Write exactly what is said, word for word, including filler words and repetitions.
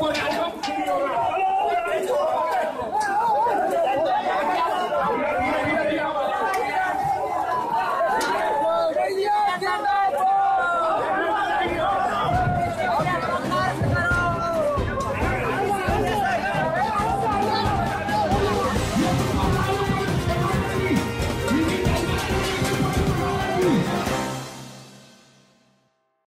सबको